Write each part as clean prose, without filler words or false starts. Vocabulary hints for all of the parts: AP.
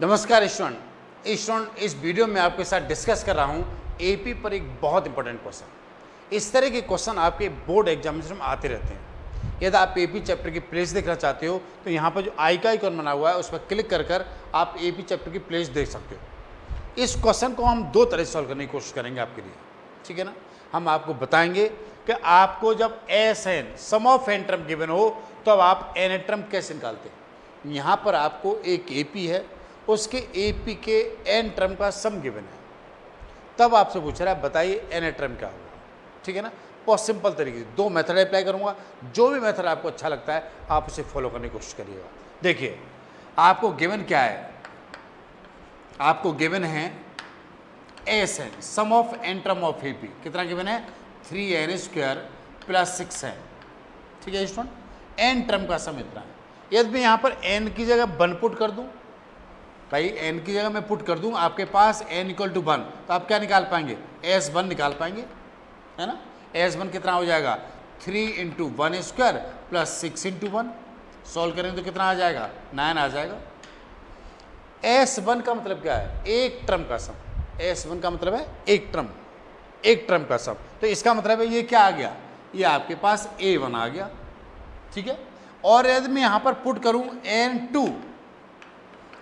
नमस्कार स्टूडेंट, इस वीडियो में आपके साथ डिस्कस कर रहा हूँ एपी पर एक बहुत इंपॉर्टेंट क्वेश्चन। इस तरह के क्वेश्चन आपके बोर्ड एग्जामिनेशन में आते रहते हैं। यदि आप एपी चैप्टर की प्लेस देखना चाहते हो तो यहाँ पर जो आई का आइकॉन बना हुआ है उस पर क्लिक कर कर आप एपी चैप्टर की प्लेस देख सकते हो। इस क्वेश्चन को हम दो तरह से सॉल्व करने की कोशिश करेंगे आपके लिए, ठीक है ना। हम आपको बताएंगे कि आपको जब S N sum of N term given हो तो अब आप एन टर्म कैसे निकालते हैं। यहाँ पर आपको एक एपी है, उसके एपी के एन टर्म का सम गिवन है, तब आपसे पूछ रहा है बताइए एन टर्म क्या होगा, ठीक है ना। बहुत सिंपल तरीके से दो मेथड अप्लाई करूँगा, जो भी मेथड आपको अच्छा लगता है आप उसे फॉलो करने की कोशिश करिएगा। देखिए आपको गिवन क्या है, आपको गिवन है S N sum of N term of AP, कितना गिवन है 3n² + 6n, ठीक है स्टूडेंट। एन टर्म का सम इतना है। यदि मैं यहाँ पर एन की जगह 1 पुट कर दूँ, भाई n की जगह मैं पुट कर दूँ, आपके पास n = 1 तो आप क्या निकाल पाएंगे, s1 निकाल पाएंगे, है ना। s1 कितना हो जाएगा 3 × 1² + 6 × 1, सॉल्व करेंगे तो कितना आ जाएगा 9 आ जाएगा। s1 का मतलब क्या है, एक टर्म का सम। s1 का मतलब है एक टर्म का सम। तो इसका मतलब है ये क्या आ गया, ये आपके पास a1 आ गया, ठीक है। और यदि मैं यहाँ पर पुट करूँ n2,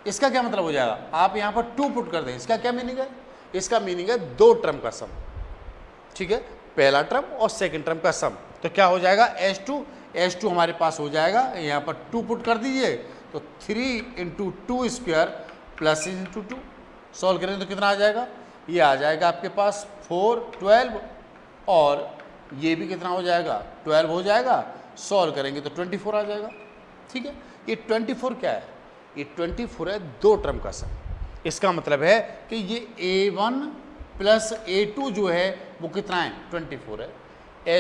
इसका क्या मतलब हो जाएगा, आप यहाँ पर 2 पुट कर दें, इसका क्या मीनिंग है, इसका मीनिंग है 2 टर्म का सम, ठीक है, पहला टर्म और सेकंड टर्म का सम। तो क्या हो जाएगा S2 हमारे पास हो जाएगा, यहाँ पर 2 पुट कर दीजिए तो 3 × 2² + 6 × 2, सॉल्व करें तो कितना आ जाएगा, ये आ जाएगा आपके पास 4, 12 और ये भी कितना हो जाएगा 12 हो जाएगा, सॉल्व करेंगे तो 24 आ जाएगा, ठीक है। ये 24 क्या है, ये 24 है 2 टर्म का सम। इसका मतलब है कि ये a1 + a2 जो है वो कितना है 24 है।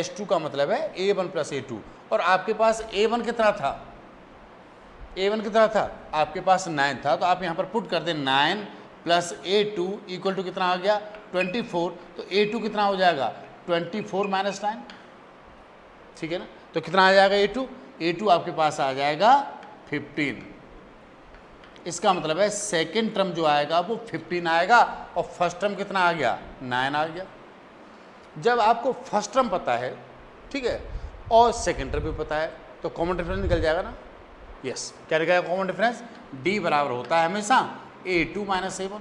s2 का मतलब है a1 + a2 और आपके पास a1 कितना था, आपके पास 9 था, तो आप यहाँ पर पुट कर दें 9 + a2 = कितना आ गया 24। तो a2 कितना हो जाएगा 24 - 9, ठीक है ना। तो कितना आ जाएगा a2 आपके पास आ जाएगा 15। इसका मतलब है सेकंड टर्म जो आएगा वो 15 आएगा और फर्स्ट टर्म कितना आ गया 9 आ गया। जब आपको फर्स्ट टर्म पता है, ठीक है, और सेकंड टर्म भी पता है तो कॉमन डिफरेंस निकल जाएगा ना। यस, क्या निकलेगा कॉमन डिफरेंस, d बराबर होता है हमेशा a2 - a1।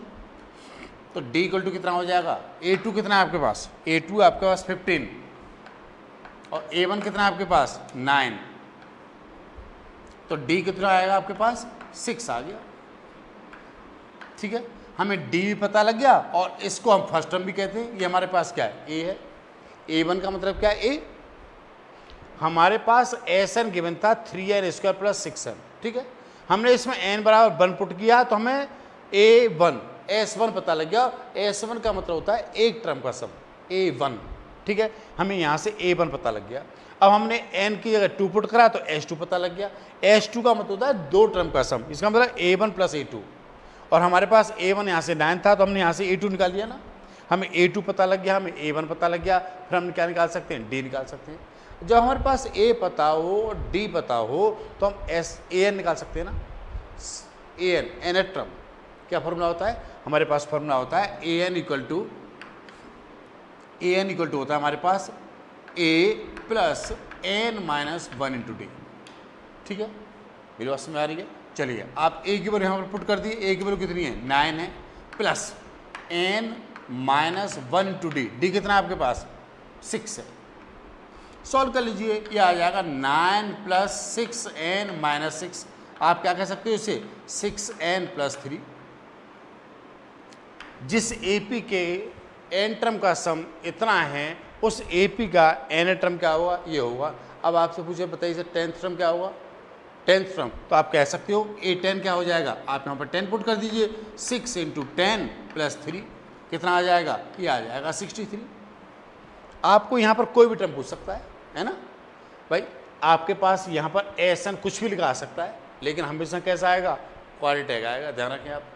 तो d = कितना हो जाएगा, a2 कितना है आपके पास, a2 आपके पास 15 और a1 कितना है आपके पास 9, तो d कितना आएगा आपके पास 6 आ गया, ठीक है। हमें d भी पता लग गया और इसको हम फर्स्ट टर्म भी कहते हैं। ये हमारे पास क्या है, a है। a1 का मतलब क्या है, a। हमारे पास sn गिवन था 3n² + 6n, ठीक है। हमने इसमें n = 1 पुट किया तो हमें s1 पता लग गया। s1 का मतलब होता है एक टर्म का सम, a1, ठीक है। हमें यहाँ से a1 पता लग गया। अब हमने n की जगह 2 पुट करा तो s2 पता लग गया। s2 का मतलब होता है 2 टर्म का सम, इसका मतलब a1 + a2 और हमारे पास a1 यहाँ से 9 था तो हमने यहाँ से a2 निकाल लिया ना। हमें a2 पता लग गया, हमें a1 पता लग गया, फिर हम क्या निकाल सकते हैं, d निकाल सकते हैं। जब हमारे पास a पता हो और d पता हो तो हम an निकाल सकते हैं ना, an टर्म। क्या फॉर्मूला होता है, हमारे पास फॉर्मूला होता है an इक्वल टू होता है हमारे पास a + n - 1 × d, ठीक है। मेरी बात समझ आ रही है। चलिए आप a की वैल्यू यहाँ पर पुट कर दिए, a की वैल्यू कितनी है 9 है, + n - 1 × d, d कितना है आपके पास 6 है, सॉल्व कर लीजिए। ये आ जाएगा 9 + 6n - 6, आप क्या कह सकते हो इसे 6n + 3। जिस एपी के एन टर्म का सम इतना है उस एपी का एन टर्म क्या होगा, ये होगा। अब आपसे पूछे बताइए सर टेंथ टर्म क्या होगा, टेंथ टर्म तो आप कह सकते हो a10 क्या हो जाएगा, आप यहाँ पर 10 पुट कर दीजिए, 6 × 10 + 3 कितना आ जाएगा, ये आ जाएगा 63। आपको यहाँ पर कोई भी टर्म पूछ सकता है ना भाई। आपके पास यहाँ पर एसन कुछ भी लिखा आ सकता है, लेकिन हमेशा कैसा आएगा क्वाड्रेटिक आएगा, ध्यान रखें। आप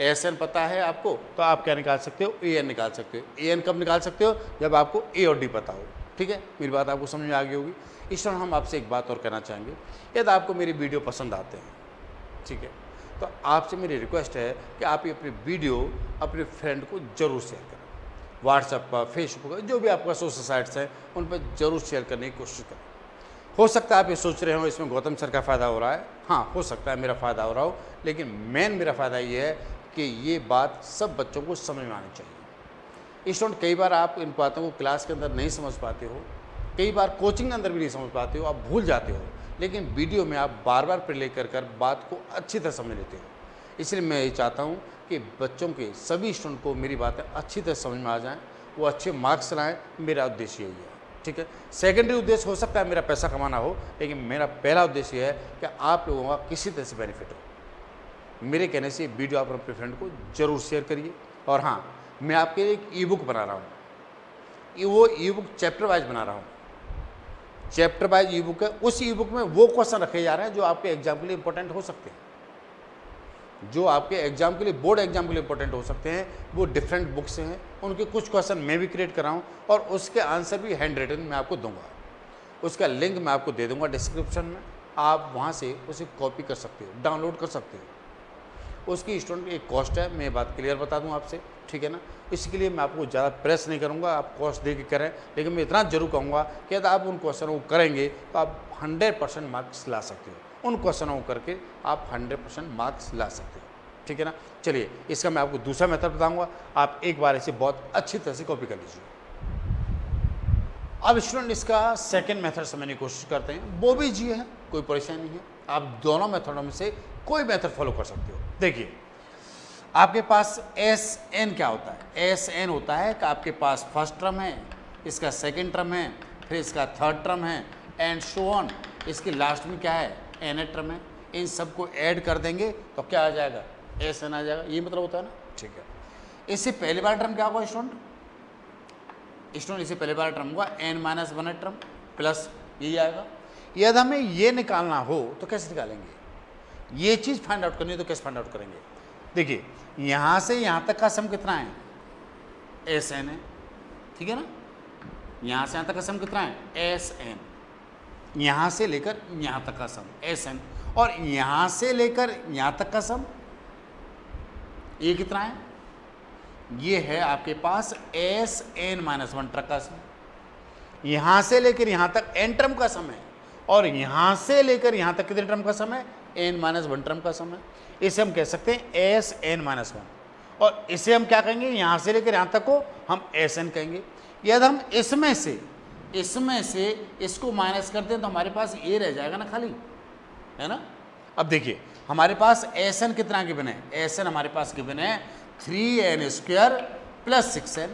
एसन पता है आपको तो आप क्या निकाल सकते हो, एन निकाल सकते हो। एन कब निकाल सकते हो, जब आपको ए और डी पता हो, ठीक है। मेरी बात आपको समझ में आ गई होगी। इस तरह हम आपसे एक बात और कहना चाहेंगे, यदि आपको मेरी वीडियो पसंद आते हैं, ठीक है, तो आपसे मेरी रिक्वेस्ट है कि आप ये अपनी वीडियो अपने फ्रेंड को जरूर शेयर करें, व्हाट्सएप पर, फेसबुक पर, जो भी आपका सोशल साइट्स हैं उन पर जरूर शेयर करने की कोशिश करें। हो सकता है आप ये सोच रहे हो इसमें गौतम सर का फ़ायदा हो रहा है, हाँ हो सकता है मेरा फ़ायदा हो रहा हो, लेकिन मेन मेरा फ़ायदा ये है कि ये बात सब बच्चों को समझ में आनी चाहिए। स्टूडेंट कई बार आप इन बातों को क्लास के अंदर नहीं समझ पाते हो, कई बार कोचिंग के अंदर भी नहीं समझ पाते हो, आप भूल जाते हो, लेकिन वीडियो में आप बार बार प्ले कर कर बात को अच्छी तरह समझ लेते हो। इसलिए मैं ये चाहता हूँ कि बच्चों के सभी स्टूडेंट को मेरी बातें अच्छी तरह समझ में आ जाएँ, वो अच्छे मार्क्स लाएँ, मेरा उद्देश्य यही है। ठीक है, सेकेंडरी उद्देश्य हो सकता है मेरा पैसा कमाना हो, लेकिन मेरा पहला उद्देश्य है कि आप लोगों का किसी तरह से बेनिफिट हो। मेरे कहने से वीडियो आप अपने फ्रेंड को जरूर शेयर करिए। और हाँ, मैं आपके लिए एक ई बुक बना रहा हूँ, वो ई बुक चैप्टर वाइज बना रहा हूँ, चैप्टर वाइज ई बुक है। उस ई बुक में वो क्वेश्चन रखे जा रहे हैं जो आपके एग्जाम के लिए इंपॉर्टेंट हो सकते हैं, जो आपके एग्जाम के लिए, बोर्ड एग्जाम के लिए इंपॉर्टेंट हो सकते हैं, वो डिफरेंट बुक से हैं। उनके कुछ क्वेश्चन मैं भी क्रिएट कर रहा हूँ और उसके आंसर भी हैंड रिटन मैं आपको दूंगा, उसका लिंक मैं आपको दे दूँगा डिस्क्रिप्शन में, आप वहाँ से उसे कॉपी कर सकते हो, डाउनलोड कर सकते हो। उसकी स्टूडेंट एक कॉस्ट है, मैं बात क्लियर बता दूँ आपसे, ठीक है ना। इसके लिए मैं आपको ज़्यादा प्रेस नहीं करूँगा, आप कॉस्ट दे के करें, लेकिन मैं इतना जरूर कहूँगा कि यदि आप उन क्वेश्चनों को करेंगे तो आप 100% मार्क्स ला सकते हो, उन क्वेश्चनों को करके आप 100% मार्क्स ला सकते हो, ठीक है ना। चलिए, इसका मैं आपको दूसरा मेथड बताऊँगा, आप एक बार इसे बहुत अच्छी तरह से कॉपी कर लीजिए। अब स्टूडेंट इसका सेकेंड मेथड समझने की कोशिश करते हैं, वो भी जी है, कोई परेशानी है, आप दोनों मेथडों में से कोई मेथड फॉलो कर सकते हो। देखिए, आपके पास एस एन क्या होता है? एस एन होता है कि आपके पास फर्स्ट टर्म है, इसका सेकंड टर्म है, फिर इसका थर्ड टर्म है, एंड सो ऑन, इसके लास्ट में क्या है, एन ए टर्म है। इन सबको ऐड कर देंगे तो क्या आ जाएगा, एस एन आ जाएगा, ये मतलब होता है ना, ठीक है। इससे पहले बार टर्म क्या होगा स्टूडेंट? स्टूडेंट इससे पहले बार टर्म होगा n-1 टर्म प्लस ये आएगा। यदि हमें ये निकालना हो तो कैसे निकालेंगे, ये चीज़ फाइंड आउट करनी है तो कैसे फाइंड आउट करेंगे? देखिए, यहाँ से यहाँ तक का सम कितना है, एस एन है, ठीक है ना। यहाँ से यहाँ तक का सम कितना है, एस एन। यहाँ से लेकर यहाँ तक का सम एस एन, और यहाँ से लेकर यहाँ तक का सम ये कितना है, ये है आपके पास एस एन -1 टर्म का सम। यहाँ से लेकर यहाँ तक एन टर्म का सम है, और यहाँ से लेकर यहाँ तक कितने टर्म का सम है, n-1 टर्म का सम है। इसे हम कह सकते हैं Sn-1, और इसे हम क्या कहेंगे, यहाँ से लेकर यहाँ तक को हम Sn कहेंगे। यदि हम इसमें से इसको माइनस करते हैं तो हमारे पास ये रह जाएगा ना खाली, है ना। अब देखिए, हमारे पास Sn कितना गिवन है, Sn हमारे पास गिवन है 3n² प्लस 6n,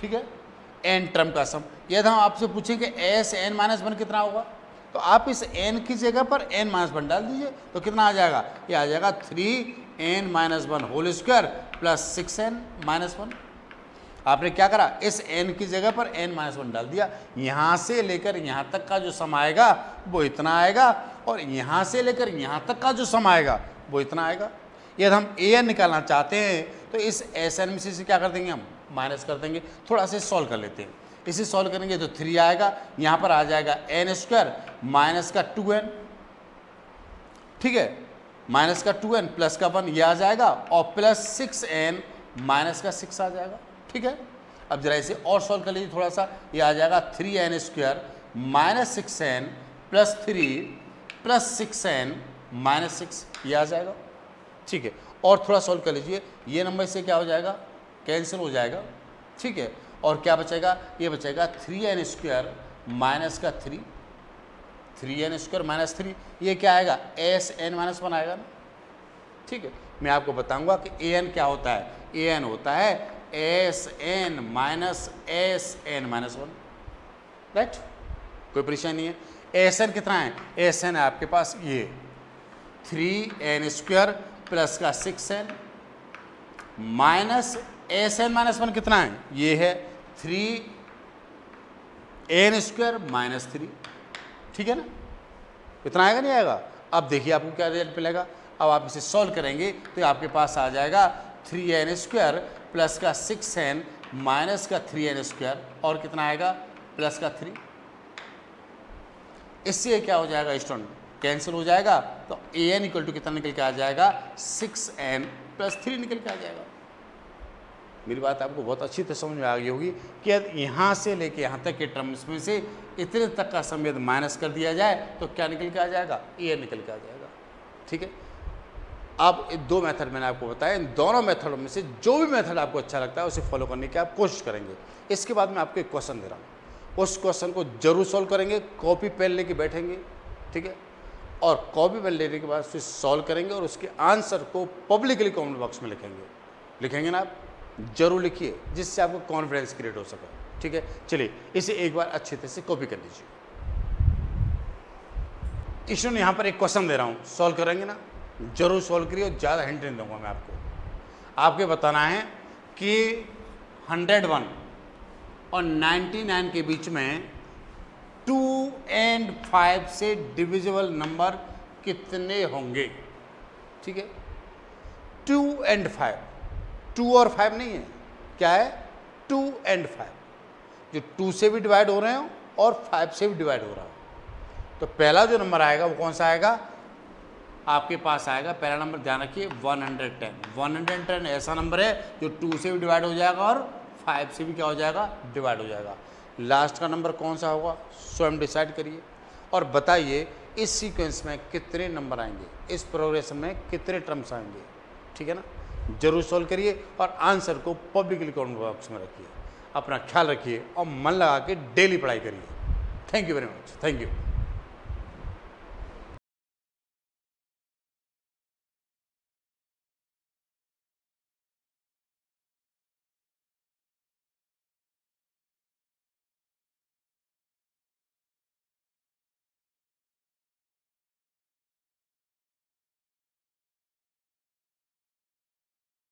ठीक है, n टर्म का सम। यदि हम आपसे पूछें कि Sn-1 कितना होगा, तो आप इस n की जगह पर n-1 डाल दीजिए तो कितना आ जाएगा, ये आ जाएगा 3n-1² प्लस 6n-1। आपने क्या करा, इस n की जगह पर n-1 डाल दिया। यहाँ से लेकर यहाँ तक का जो सम आएगा वो इतना आएगा, और यहाँ से लेकर यहाँ तक का जो सम आएगा वो इतना आएगा। यदि हम an निकालना चाहते हैं तो इस sn में से क्या कर देंगे, हम माइनस कर देंगे। थोड़ा सा सॉल्व कर लेते हैं, इसे सॉल्व करेंगे तो 3 आएगा, यहाँ पर आ जाएगा n² माइनस का 2n, ठीक है, माइनस का 2n प्लस का 1 ये आ जाएगा, और प्लस 6n माइनस का 6 आ जाएगा, ठीक है। अब जरा इसे और सॉल्व कर लीजिए थोड़ा सा, ये आ जाएगा 3n² minus 6n plus 3 plus 6n minus 6, ये आ जाएगा, ठीक है। और थोड़ा सॉल्व कर लीजिए, ये नंबर से क्या हो जाएगा, कैंसिल हो जाएगा, ठीक है। और क्या बचेगा, ये बचेगा 3n² माइनस का 3, 3n² माइनस 3, ये क्या आएगा, Sn-1 आएगा ना, ठीक है। मैं आपको बताऊंगा कि an क्या होता है, an होता है Sn-Sn-1, राइट, कोई परेशानी नहीं है। Sn कितना है, Sn है आपके पास ये 3n² प्लस का 6n माइनस Sn-1 कितना है, ये है 3n² माइनस 3, ठीक है ना, इतना आएगा नहीं आएगा। अब देखिए आपको क्या रिजल्ट मिलेगा, अब आप इसे सॉल्व करेंगे तो आपके पास आ जाएगा 3n² प्लस का 6n माइनस का 3n² और कितना आएगा, प्लस का 3। इससे क्या हो जाएगा स्टूडेंट, कैंसिल हो जाएगा तो an इक्वल टू कितना निकल के आ जाएगा 6n + 3 निकल के आ जाएगा। मेरी बात आपको बहुत अच्छी तरह समझ में आ गई होगी कि यहाँ से लेके यहाँ तक के टर्म्स में से इतने तक का समय यदि माइनस कर दिया जाए तो क्या निकल के आ जाएगा an निकल के आ जाएगा। ठीक है, आप दो मेथड मैंने आपको बताया, इन दोनों मेथडों में से जो भी मेथड आपको अच्छा लगता है उसे फॉलो करने की आप कोशिश करेंगे। इसके बाद मैं आपको एक क्वेश्चन दे रहा हूँ, उस क्वेश्चन को जरूर सॉल्व करेंगे, कॉपी पेन लेके बैठेंगे, ठीक है, और कॉपी पेन लेने के बाद फिर सॉल्व करेंगे और उसके आंसर को पब्लिकली कमेंट बॉक्स में लिखेंगे। लिखेंगे ना आप, जरूर लिखिए, जिससे आपको कॉन्फिडेंस क्रिएट हो सके। ठीक है, चलिए इसे एक बार अच्छे तरह से कॉपी कर लीजिए। इसमें यहाँ पर एक क्वेश्चन दे रहा हूँ, सॉल्व करेंगे ना, जरूर सॉल्व करिए, और ज़्यादा हिंट नहीं दूंगा मैं आपको। आपके बताना है कि 101 और 99 के बीच में 2 और 5 से डिविजिबल नंबर कितने होंगे। ठीक है, 2 और 5, 2 और 5 नहीं है, क्या है 2 और 5, जो 2 से भी डिवाइड हो रहे हो और 5 से भी डिवाइड हो रहा हो। तो पहला जो नंबर आएगा वो कौन सा आएगा आपके पास आएगा, पहला नंबर ध्यान रखिए 110 ऐसा नंबर है जो 2 से भी डिवाइड हो जाएगा और 5 से भी क्या हो जाएगा डिवाइड हो जाएगा। लास्ट का नंबर कौन सा होगा स्वयं डिसाइड करिए और बताइए इस सीक्वेंस में कितने नंबर आएंगे, इस प्रोग्रेशन में कितने टर्म्स आएंगे। ठीक है ना, जरूर सॉल्व करिए और आंसर को पब्लिकली कमेंट बॉक्स में रखिए। अपना ख्याल रखिए और मन लगा के डेली पढ़ाई करिए। Thank you very much, thank you.